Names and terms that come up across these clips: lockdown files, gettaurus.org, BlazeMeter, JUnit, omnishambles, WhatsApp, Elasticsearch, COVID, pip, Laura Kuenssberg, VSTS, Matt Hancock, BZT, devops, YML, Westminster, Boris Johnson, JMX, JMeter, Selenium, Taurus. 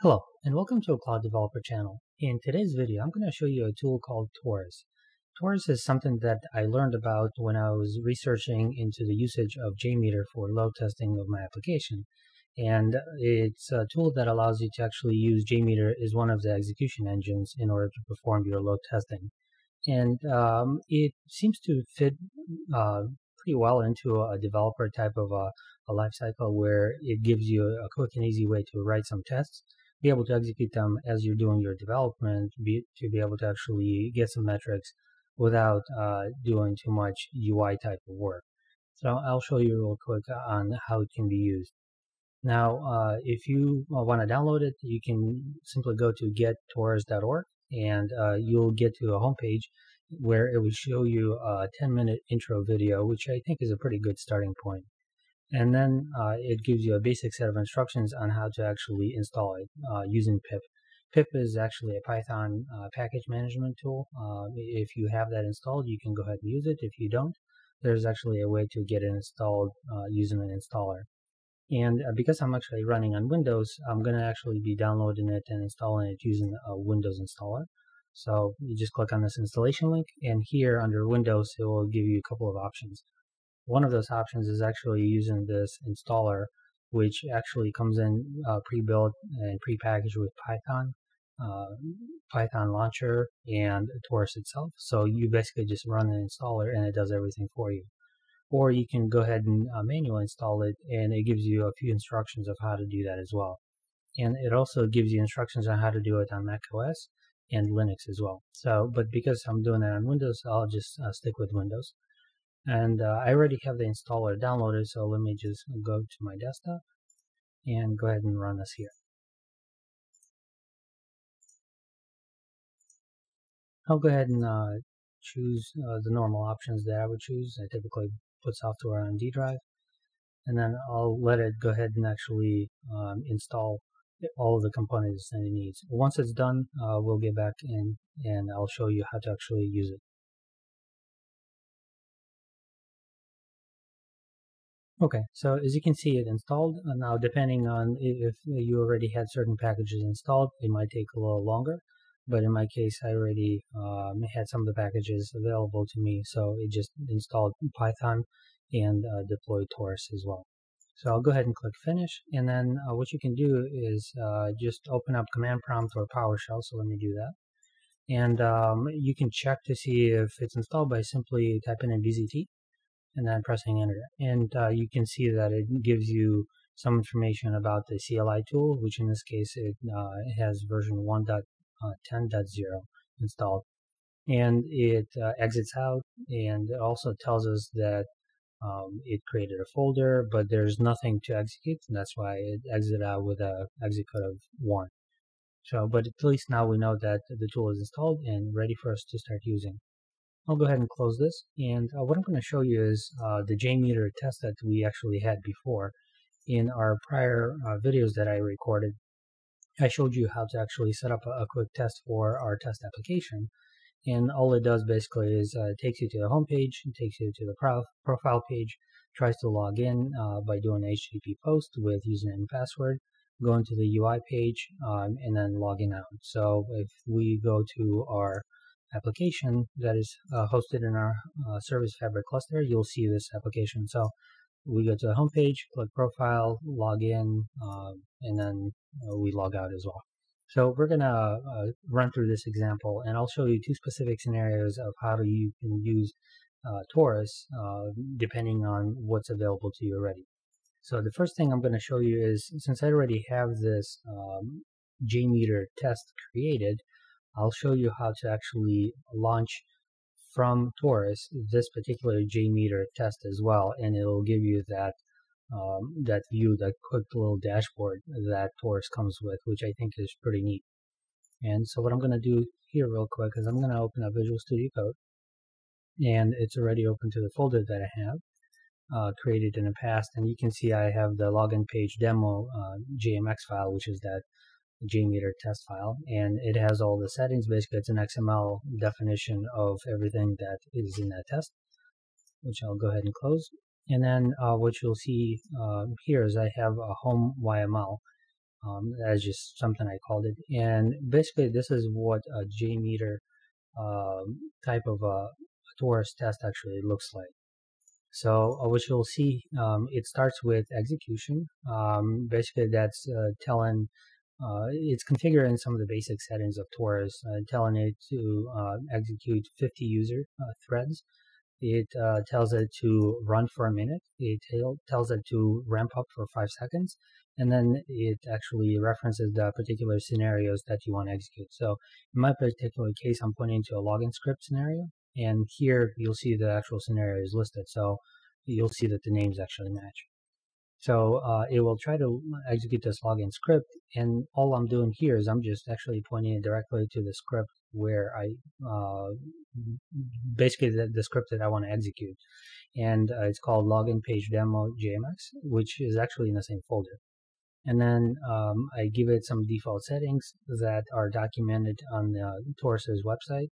Hello, and welcome to a Cloud Developer channel. In today's video, I'm going to show you a tool called Taurus. Taurus is something that I learned about when I was researching into the usage of JMeter for load testing of my application. And it's a tool that allows you to actually use JMeter as one of the execution engines in order to perform your load testing. And it seems to fit pretty well into a developer type of a lifecycle where it gives you a quick and easy way to write some tests, be able to execute them as you're doing your development, to be able to actually get some metrics without doing too much UI type of work. So I'll show you real quick on how it can be used. Now, if you want to download it, you can simply go to gettaurus.org and you'll get to a homepage where it will show you a 10-minute intro video, which I think is a pretty good starting point. And then it gives you a basic set of instructions on how to actually install it using pip. Pip is actually a Python package management tool. If you have that installed, you can go ahead and use it. If you don't, there's actually a way to get it installed using an installer. And because I'm actually running on Windows, I'm going to actually be downloading it and installing it using a Windows installer. So you just click on this installation link, and here under Windows, it will give you a couple of options. One of those options is actually using this installer, which actually comes in pre-built and pre-packaged with Python, Python launcher, and Taurus itself. So you basically just run an installer and it does everything for you. Or you can go ahead and manually install it, and it gives you a few instructions of how to do that as well. And it also gives you instructions on how to do it on macOS and Linux as well. So, but because I'm doing it on Windows, I'll just stick with Windows. And I already have the installer downloaded, so let me just go to my desktop and go ahead and run this here. I'll go ahead and choose the normal options that I would choose. I typically put software on D drive, and then I'll let it go ahead and actually install all of the components that it needs. Once it's done, we'll get back in and I'll show you how to actually use it. Okay, so as you can see, it installed. Now, depending on if you already had certain packages installed, it might take a little longer. But in my case, I already had some of the packages available to me, so it just installed Python and deployed Taurus as well. So I'll go ahead and click Finish, and then what you can do is just open up Command Prompt or PowerShell, so let me do that. And you can check to see if it's installed by simply typing in BZT. And then pressing enter, and you can see that it gives you some information about the CLI tool, which in this case it has version 1.10.0 installed, and it exits out, and it also tells us that it created a folder, but there's nothing to execute, and that's why it exited out with a exit code of 1. So, but at least now we know that the tool is installed and ready for us to start using. I'll go ahead and close this, and what I'm going to show you is the JMeter test that we actually had before. In our prior videos that I recorded, I showed you how to actually set up a quick test for our test application, and all it does basically is takes you to the home page, it takes you to the profile page, tries to log in by doing an HTTP post with username and password, go into the UI page, and then log in out. So if we go to our application that is hosted in our Service Fabric cluster, you'll see this application. So we go to the home page, click profile, log in, and then we log out as well. So we're going to run through this example, and I'll show you two specific scenarios of how you can use Taurus depending on what's available to you already. So the first thing I'm going to show you is, since I already have this JMeter test created, I'll show you how to actually launch from Taurus this particular JMeter test as well, and it'll give you that that view, that quick little dashboard that Taurus comes with, which I think is pretty neat. And so what I'm going to do here real quick is I'm going to open up Visual Studio Code, and it's already open to the folder that I have created in the past, and you can see I have the login page demo JMX file, which is that JMeter test file, and it has all the settings. Basically, it's an XML definition of everything that is in that test, which I'll go ahead and close. And then what you'll see here is I have a home YML, That's just something I called it. And basically, this is what a JMeter type of a Taurus test actually looks like. So what you'll see, it starts with execution. Basically, that's telling, it's configuring some of the basic settings of Taurus, telling it to execute 50 user threads. It tells it to run for a minute. It tells it to ramp up for 5 seconds. And then it actually references the particular scenarios that you want to execute. So in my particular case, I'm pointing to a login script scenario. And here you'll see the actual scenario is listed. So you'll see that the names actually match. So it will try to execute this login script. And all I'm doing here is I'm just actually pointing it directly to the script where I basically the script that I want to execute. And it's called login page demo JMX, which is actually in the same folder. And then I give it some default settings that are documented on the Taurus's website.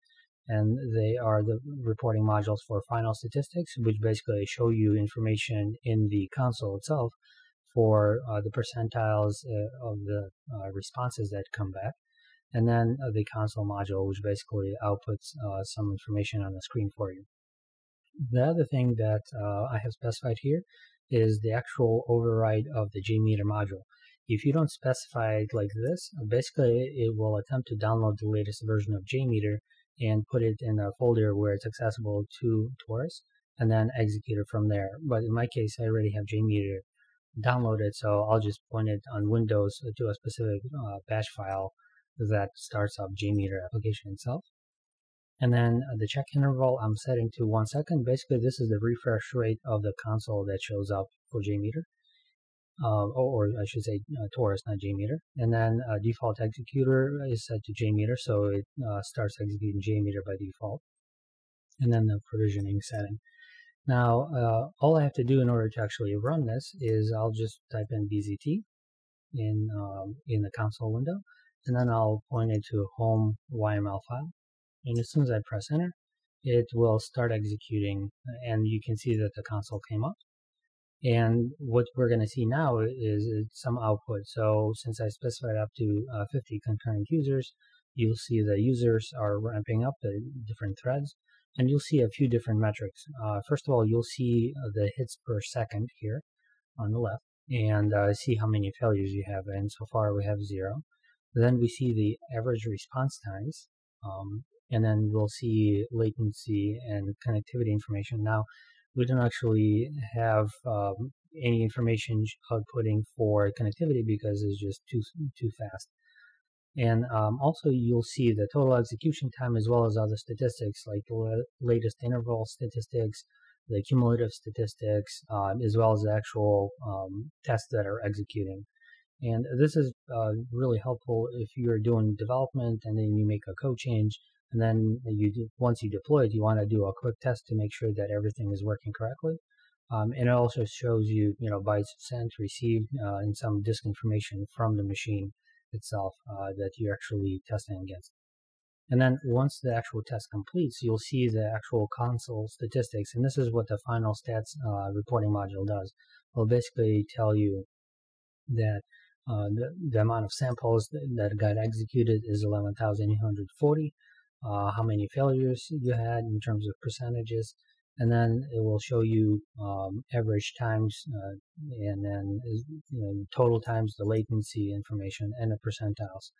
And they are the reporting modules for final statistics, which basically show you information in the console itself for the percentiles of the responses that come back. And then the console module, which basically outputs some information on the screen for you. The other thing that I have specified here is the actual override of the JMeter module. If you don't specify it like this, basically it will attempt to download the latest version of JMeter and put it in a folder where it's accessible to Taurus, and then execute it from there. But in my case, I already have JMeter downloaded, so I'll just point it on Windows to a specific bash file that starts up JMeter application itself. And then the check interval I'm setting to 1 second. Basically, this is the refresh rate of the console that shows up for JMeter. Or I should say Taurus, not JMeter. And then default executor is set to JMeter, so it starts executing JMeter by default. And then the provisioning setting. Now, all I have to do in order to actually run this is I'll just type in BZT in the console window, and then I'll point it to a home YML file. And as soon as I press enter, it will start executing, and you can see that the console came up. And what we're going to see now is some output. So since I specified up to 50 concurrent users, you'll see the users are ramping up the different threads. And you'll see a few different metrics. First of all, you'll see the hits per second here on the left, and see how many failures you have. And so far we have 0. Then we see the average response times. And then we'll see latency and connectivity information. Now, we don't actually have any information outputting for connectivity because it's just too fast. And also you'll see the total execution time as well as other statistics like the latest interval statistics, the cumulative statistics, as well as the actual tests that are executing. And this is really helpful if you're doing development and then you make a code change. And then once you deploy it, you want to do a quick test to make sure that everything is working correctly. And it also shows you, bytes sent, received, and some disk information from the machine itself that you're actually testing against. And then once the actual test completes, you'll see the actual console statistics. And this is what the final stats reporting module does. It'll basically tell you that the amount of samples that got executed is 11,840. How many failures you had in terms of percentages, and then it will show you average times, and then total times, the latency information, and the percentiles,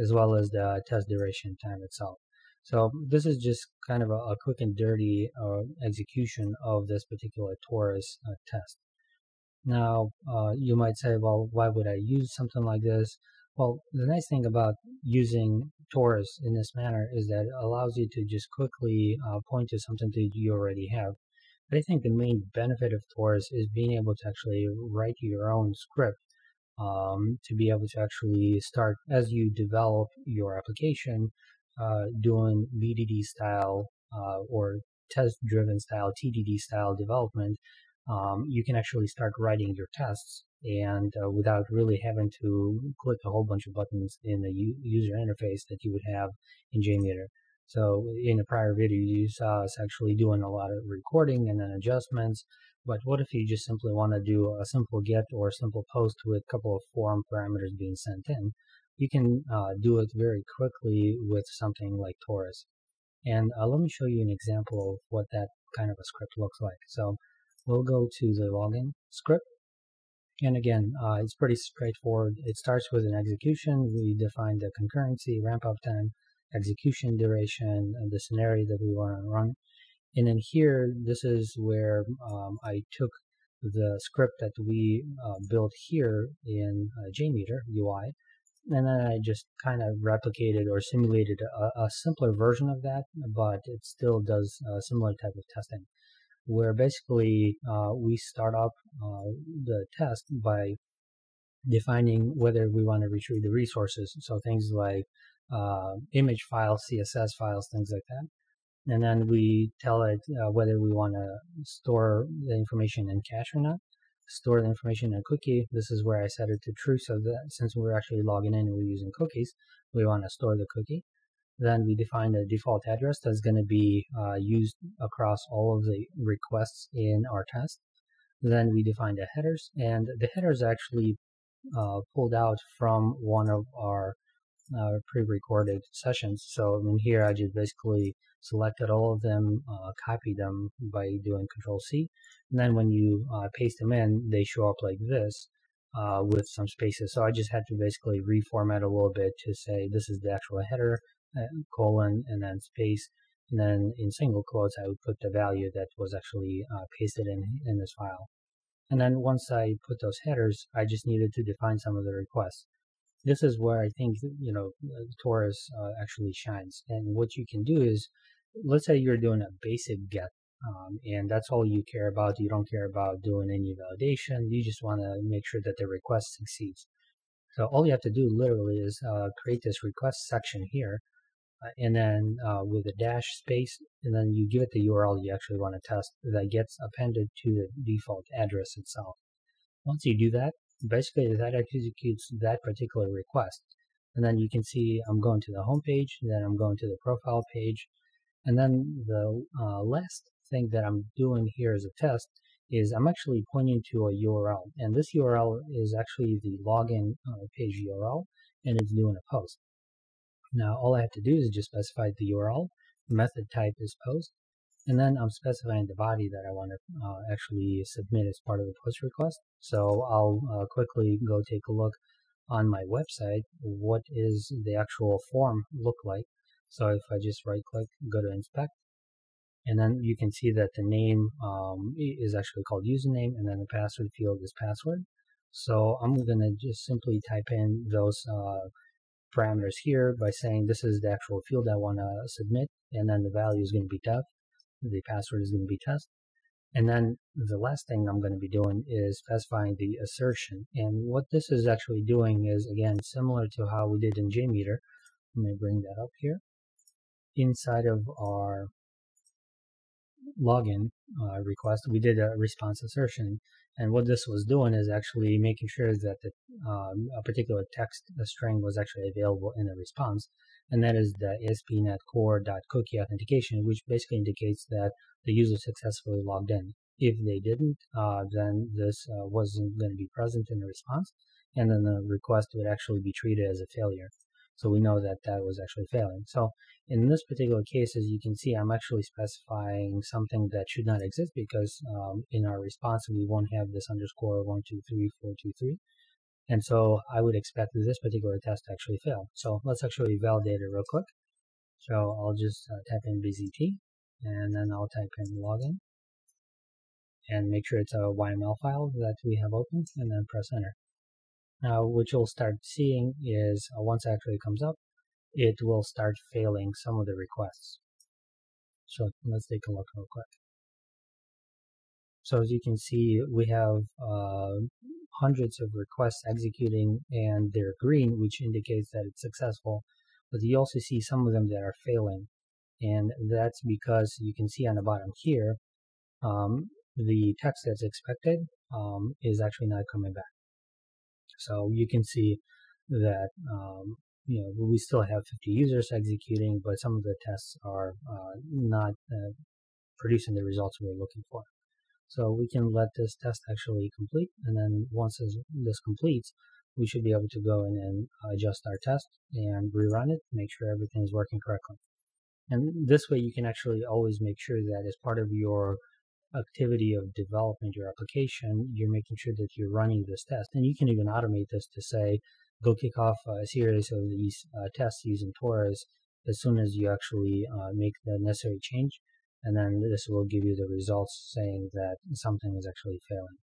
as well as the test duration time itself. So this is just kind of a quick and dirty execution of this particular Taurus test. Now, you might say, well, why would I use something like this? Well, the nice thing about using Taurus in this manner is that it allows you to just quickly point to something that you already have. But I think the main benefit of Taurus is being able to actually write your own script to be able to actually start, as you develop your application, doing BDD style or test-driven style, TDD style development. You can actually start writing your tests and without really having to click a whole bunch of buttons in the user interface that you would have in JMeter. So in a prior video, you saw us actually doing a lot of recording and then adjustments. But what if you just simply want to do a simple get or a simple post with a couple of form parameters being sent in? You can do it very quickly with something like Taurus. And let me show you an example of what that kind of a script looks like. So we'll go to the login script. And again, it's pretty straightforward. It starts with an execution. We define the concurrency, ramp up time, execution duration, and the scenario that we want to run. And then here, this is where I took the script that we built here in JMeter UI, and then I just kind of replicated or simulated a simpler version of that, but it still does a similar type of testing, where basically we start up the test by defining whether we want to retrieve the resources, so things like image files, CSS files, things like that. And then we tell it whether we want to store the information in cache or not, store the information in a cookie. This is where I set it to true, so that since we're actually logging in and we're using cookies, we want to store the cookie. Then we define the default address that's going to be used across all of the requests in our test. Then we define the headers, and the headers actually pulled out from one of our pre-recorded sessions. So in here, I just basically selected all of them, copied them by doing Control-C, and then when you paste them in, they show up like this with some spaces. So I just had to basically reformat a little bit to say this is the actual header, colon, and then space, and then in single quotes, I would put the value that was actually pasted in this file. And then once I put those headers, I just needed to define some of the requests. This is where I think, you know, Taurus actually shines. And what you can do is, let's say you're doing a basic get, and that's all you care about. You don't care about doing any validation. You just want to make sure that the request succeeds. So all you have to do literally is create this request section here, and then with a dash space, and then you give it the URL you actually want to test that gets appended to the default address itself. Once you do that, basically that executes that particular request, and then you can see I'm going to the home page, then I'm going to the profile page, and then the last thing that I'm doing here as a test is I'm actually pointing to a URL, and this URL is actually the login page URL, and it's doing a post. Now all I have to do is just specify the URL, method type is post, and then I'm specifying the body that I want to actually submit as part of the post request. So I'll quickly go take a look on my website, what is the actual form look like. So if I just right click, go to inspect, and then you can see that the name is actually called username, and then the password field is password. So I'm going to just simply type in those parameters here by saying this is the actual field I want to submit, and then the value is going to be def. The password is going to be test. And then the last thing I'm going to be doing is specifying the assertion. And what this is actually doing is, again, similar to how we did in JMeter. Let me bring that up here. Inside of our login request, we did a response assertion. And what this was doing is actually making sure that the, a particular text string was actually available in the response. And that is the ASP.NET Core.cookie authentication, which basically indicates that the user successfully logged in. If they didn't, then this wasn't going to be present in the response, and then the request would actually be treated as a failure. So we know that that was actually failing. So in this particular case, as you can see, I'm actually specifying something that should not exist, because in our response, we won't have this underscore 123423. And so I would expect this particular test to actually fail. So let's actually validate it real quick. So I'll just type in BZT, and then I'll type in login, and make sure it's a YML file that we have open, and then press enter. Now what you'll start seeing is once it actually comes up, it will start failing some of the requests. So let's take a look real quick. So as you can see, we have hundreds of requests executing, and they're green, which indicates that it's successful, but you also see some of them that are failing, and that's because you can see on the bottom here the text that's expected is actually not coming back. So you can see that you know, we still have 50 users executing, but some of the tests are not producing the results we're looking for. So we can let this test actually complete, and then once this completes, we should be able to go in and adjust our test and rerun it, make sure everything is working correctly. And this way you can actually always make sure that as part of your activity of development, your application, you're making sure that you're running this test. And you can even automate this to say, go kick off a series of these tests using Taurus as soon as you actually make the necessary change. And then this will give you the results saying that something is actually failing.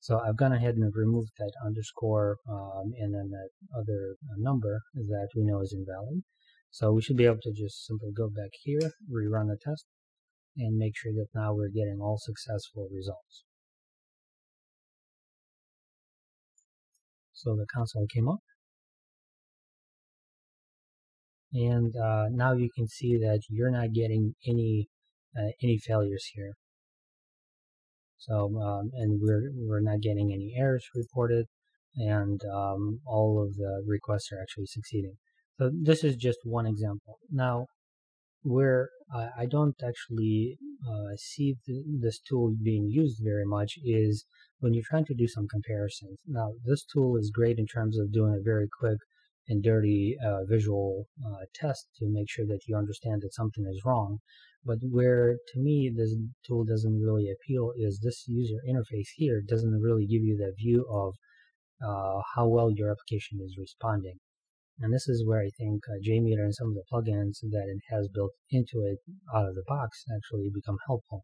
So I've gone ahead and removed that underscore and then that other number that we know is invalid. So we should be able to just simply go back here, rerun the test, and make sure that now we're getting all successful results. So the console came up. And now you can see that you're not getting any failures here. So, and we're not getting any errors reported, and all of the requests are actually succeeding. So this is just one example. Now, where I don't actually see this tool being used very much is when you're trying to do some comparisons. Now, this tool is great in terms of doing a very quick and dirty visual test to make sure that you understand that something is wrong. But where, to me, this tool doesn't really appeal is this user interface here doesn't really give you the view of how well your application is responding. And this is where I think JMeter and some of the plugins that it has built into it out of the box actually become helpful.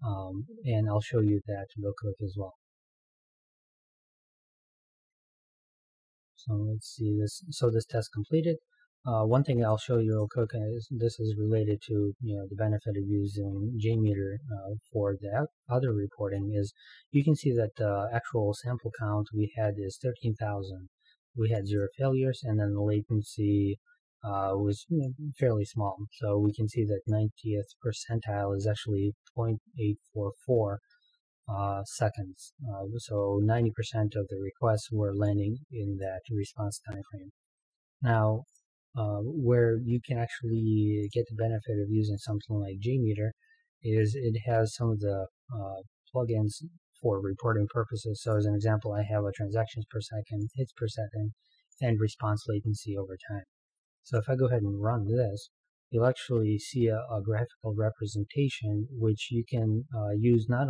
And I'll show you that real quick as well. So let's see this. So this test completed. One thing I'll show you real quick is this is related to, you know, the benefit of using JMeter for the other reporting is you can see that the actual sample count we had is 13,000. We had 0 failures, and then the latency was fairly small. So we can see that 90th percentile is actually 0.844 seconds. So 90% of the requests were landing in that response time frame. Now, where you can actually get the benefit of using something like JMeter is it has some of the plugins for reporting purposes. So as an example, I have a transactions per second, hits per second, and response latency over time. So if I go ahead and run this, you'll actually see a graphical representation which you can use. Not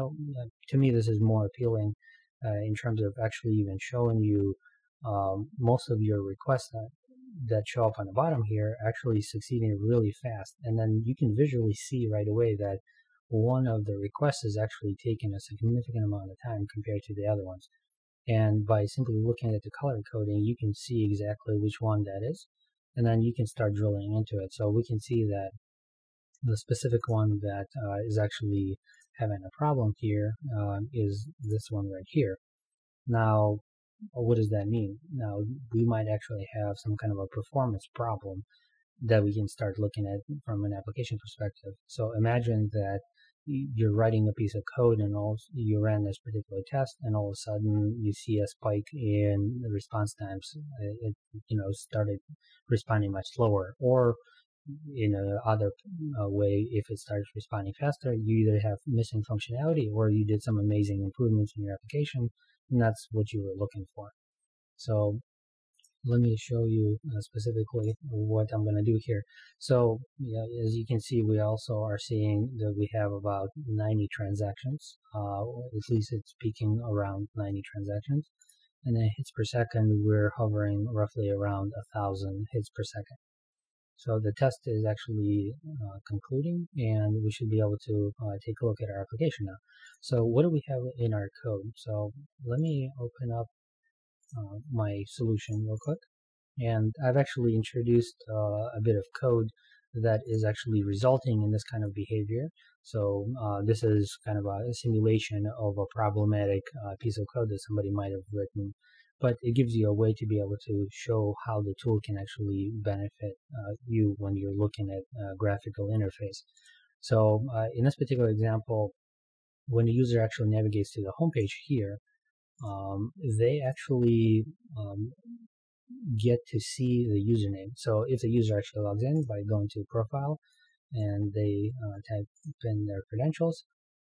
to me, this is more appealing in terms of actually even showing you most of your requests that show up on the bottom here actually succeeding really fast, and then you can visually see right away that one of the requests is actually taking a significant amount of time compared to the other ones. And by simply looking at the color coding, you can see exactly which one that is, and then you can start drilling into it. So we can see that the specific one that is actually having a problem here is this one right here. Now, what does that mean? Now, we might actually have some kind of a performance problem that we can start looking at from an application perspective. So imagine that you're writing a piece of code and you ran this particular test, and all of a sudden you see a spike in the response times. It, you know, started responding much slower, or in another way, if it starts responding faster, you either have missing functionality or you did some amazing improvements in your application, and that's what you were looking for. So let me show you specifically what I'm going to do here. So yeah, as you can see, we also are seeing that we have about 90 transactions. At least it's peaking around 90 transactions. And then hits per second, we're hovering roughly around 1,000 hits per second. So the test is actually concluding, and we should be able to take a look at our application now. So what do we have in our code? So let me open up my solution real quick, and I've actually introduced a bit of code that is actually resulting in this kind of behavior. So this is kind of a simulation of a problematic piece of code that somebody might have written, but it gives you a way to be able to show how the tool can actually benefit you when you're looking at a graphical interface. So in this particular example, when the user actually navigates to the home page here, they actually get to see the username. So if the user actually logs in by going to profile and they type in their credentials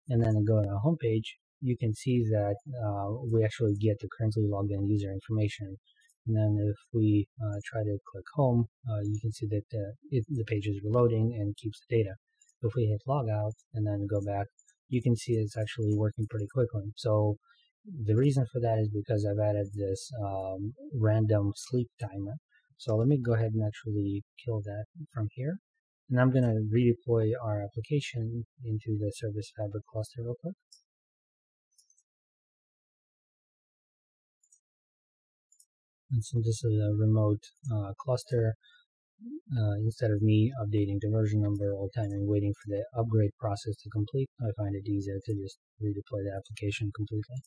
and then they go to our home page, you can see that we actually get the currently logged in user information. And then if we try to click home, you can see that the page is reloading and keeps the data. If we hit log out and then go back, you can see it's actually working pretty quickly. So the reason for that is because I've added this random sleep timer. So let me go ahead and actually kill that from here. And I'm going to redeploy our application into the Service Fabric cluster real quick. And since this is a remote cluster, instead of me updating the version number all the time and waiting for the upgrade process to complete, I find it easier to just redeploy the application completely.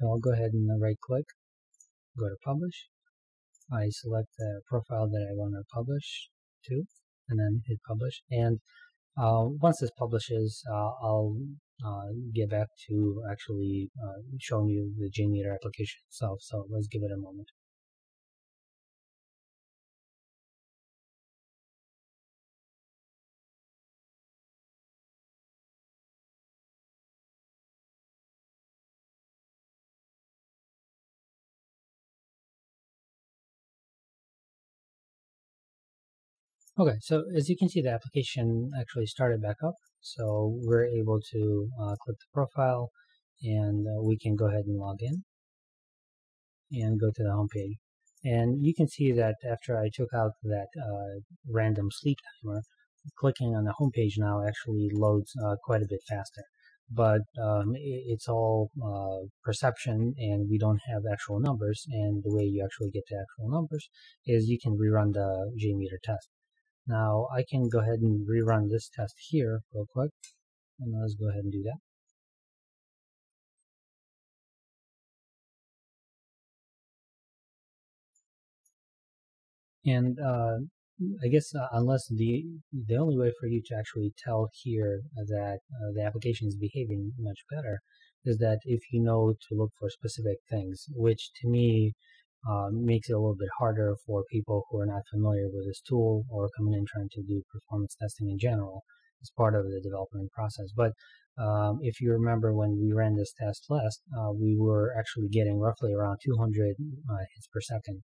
So I'll go ahead and right click, go to publish. I select the profile that I want to publish to, and then hit publish. And once this publishes, I'll get back to actually showing you the JMeter application itself. So let's give it a moment. Okay, so as you can see, the application actually started back up. So we're able to click the profile and we can go ahead and log in and go to the home page. And you can see that after I took out that random sleep timer, clicking on the home page now actually loads quite a bit faster. But it's all perception, and we don't have actual numbers. And the way you actually get the actual numbers is you can rerun the JMeter test. Now I can go ahead and rerun this test here real quick, and let's go ahead and do that. And I guess unless the only way for you to actually tell here that the application is behaving much better is that if you know to look for specific things, which to me makes it a little bit harder for people who are not familiar with this tool or coming in trying to do performance testing in general as part of the development process. But if you remember when we ran this test last, we were actually getting roughly around 200 hits per second.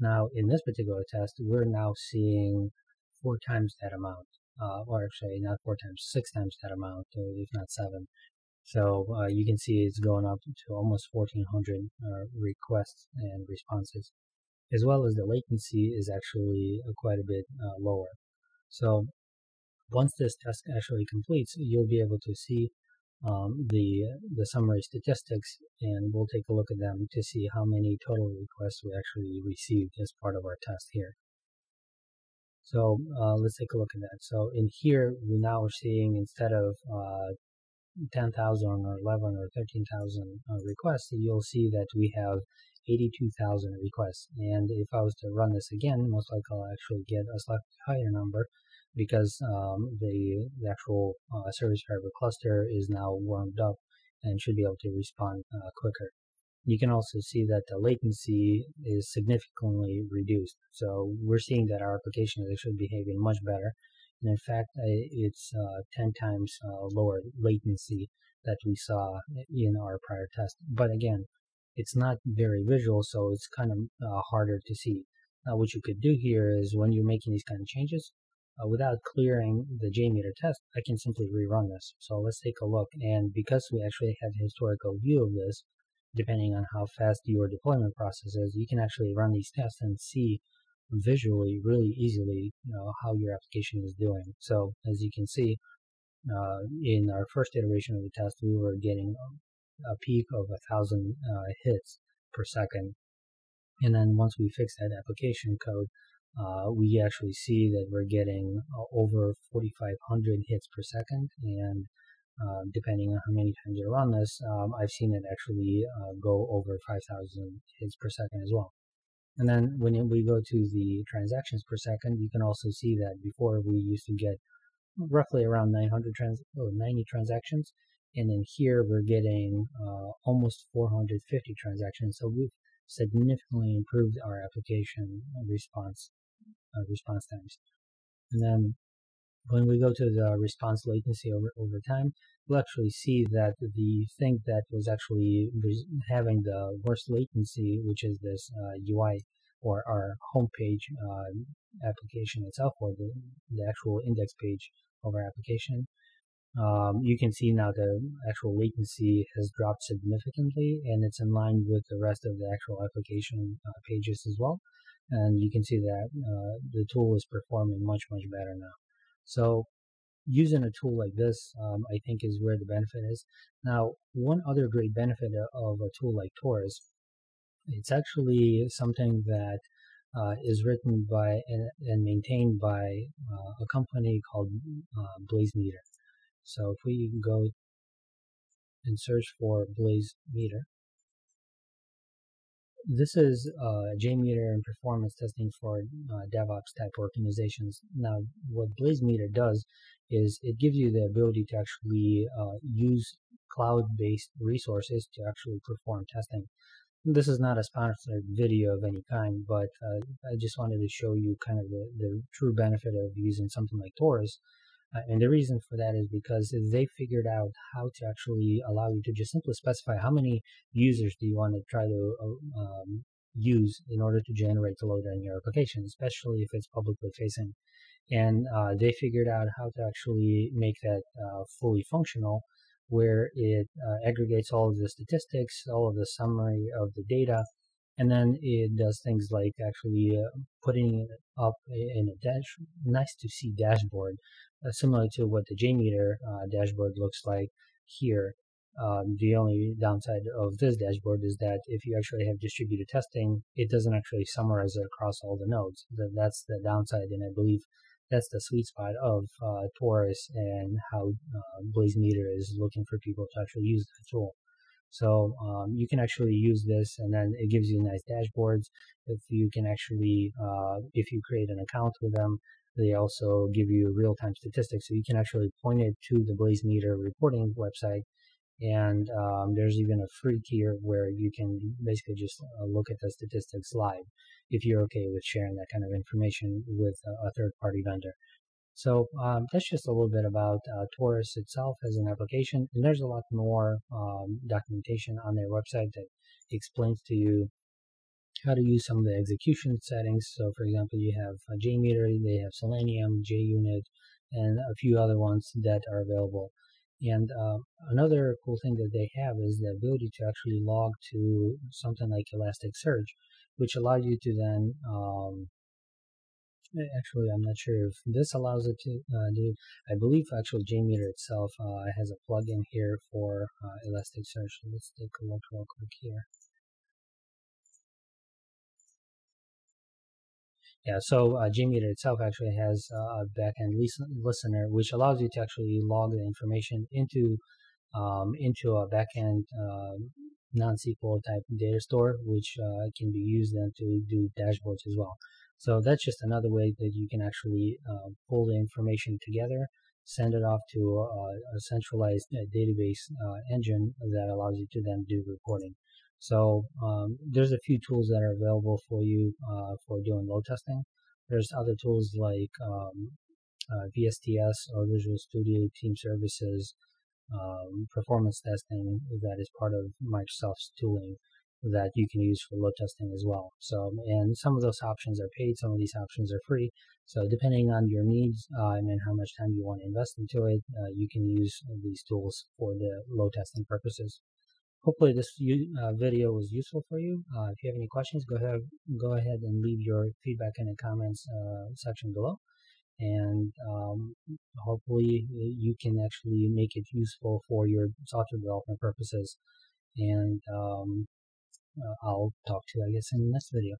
Now in this particular test, we're now seeing 4 times that amount, or actually not 4 times, 6 times that amount, if not 7. So you can see it's going up to almost 1,400 requests and responses, as well as the latency is actually quite a bit lower. So once this test actually completes, you'll be able to see the summary statistics, and we'll take a look at them to see how many total requests we actually received as part of our test here. So let's take a look at that. So in here, we now are seeing, instead of 10,000 or 11 or 13,000 requests, you'll see that we have 82,000 requests. And if I was to run this again, most likely I'll actually get a slightly higher number because the actual service fabric cluster is now warmed up and should be able to respond quicker. You can also see that the latency is significantly reduced. So we're seeing that our application is actually behaving much better. And in fact, it's 10 times lower latency that we saw in our prior test. But again, it's not very visual, so it's kind of harder to see. Now, what you could do here is when you're making these kind of changes, without clearing the JMeter test, I can simply rerun this. So let's take a look. And because we actually have a historical view of this, depending on how fast your deployment process is, you can actually run these tests and see visually really easily, you know, how your application is doing. So as you can see, in our first iteration of the test, we were getting a peak of 1,000 hits per second. And then once we fix that application code, we actually see that we're getting over 4,500 hits per second. And depending on how many times you run this, I've seen it actually go over 5,000 hits per second as well. And then when we go to the transactions per second, you can also see that before we used to get roughly around 90 transactions, And then here we're getting almost 450 transactions. So we've significantly improved our application response times. And then when we go to the response latency over time, we'll actually see that the thing that was actually having the worst latency, which is this UI or our homepage application itself, or the actual index page of our application, you can see now the actual latency has dropped significantly, and it's in line with the rest of the actual application pages as well. And you can see that the tool is performing much, much better now. So using a tool like this, I think, is where the benefit is. Now, one other great benefit of a tool like Taurus, it's actually something that is written by and maintained by a company called BlazeMeter. So if we go and search for BlazeMeter, this is JMeter and performance testing for DevOps type organizations. Now, what BlazeMeter does is it gives you the ability to actually use cloud-based resources to actually perform testing. This is not a sponsored video of any kind, but I just wanted to show you kind of the true benefit of using something like Taurus. And the reason for that is because they figured out how to actually allow you to just simply specify how many users do you want to try to use in order to generate the load on your application, especially if it's publicly facing. And they figured out how to actually make that fully functional, where it aggregates all of the statistics, all of the summary of the data, and then it does things like actually putting it up in a nice-to-see dashboard, similar to what the JMeter dashboard looks like here. The only downside of this dashboard is that if you actually have distributed testing, it doesn't actually summarize it across all the nodes. That's the downside, and I believe that's the sweet spot of Taurus and how BlazeMeter is looking for people to actually use the tool. So you can actually use this, and then it gives you nice dashboards. If you can actually, if you create an account with them, they also give you real-time statistics. So you can actually point it to the BlazeMeter reporting website, and there's even a free tier where you can basically just look at the statistics live if you're okay with sharing that kind of information with a third-party vendor. So that's just a little bit about Taurus itself as an application. And there's a lot more documentation on their website that explains to you how to use some of the execution settings. So for example, you have JMeter, they have Selenium, JUnit, and a few other ones that are available. And another cool thing that they have is the ability to actually log to something like Elasticsearch, which allows you to then actually, I'm not sure if this allows it to do. I believe actually JMeter itself has a plugin here for Elasticsearch. Let's take a look real quick here. Yeah, so JMeter itself actually has a backend listener, which allows you to actually log the information into a backend non-SQL type data store, which can be used then to do dashboards as well. So that's just another way that you can actually pull the information together, send it off to a centralized database engine that allows you to then do reporting. So there's a few tools that are available for you for doing load testing. There's other tools like VSTS or Visual Studio Team Services, performance testing that is part of Microsoft's tooling that you can use for load testing as well. So, and some of those options are paid, some of these options are free. So depending on your needs and how much time you want to invest into it, you can use these tools for the load testing purposes. Hopefully this video was useful for you. If you have any questions, go ahead and leave your feedback in the comments section below. And hopefully you can actually make it useful for your software development purposes. And I'll talk to you, I guess, in the next video.